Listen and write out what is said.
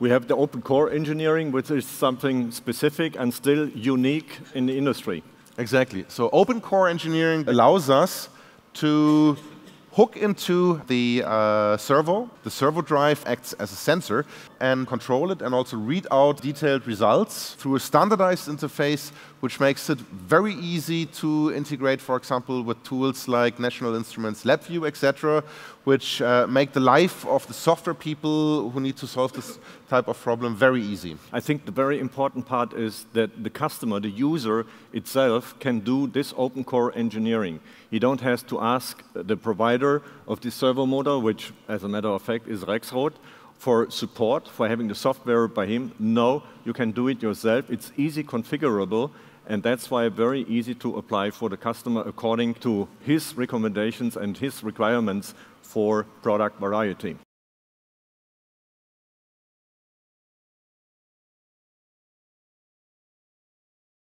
We have the Open Core Engineering, which is something specific and still unique in the industry. Exactly. So Open Core Engineering allows us to hook into the servo. The servo drive acts as a sensor and control it and also read out detailed results through a standardized interface, which makes it very easy to integrate, for example, with tools like National Instruments LabVIEW, etc., which make the life of the software people who need to solve this type of problem very easy. I think the very important part is that the customer, the user itself, can do this open core engineering. He don't have to ask the provider of the servo motor, which, as a matter of fact, is Rexroth, for support, for having the software by him. No, you can do it yourself. It's easy configurable, and that's why very easy to apply for the customer according to his recommendations and his requirements for product variety.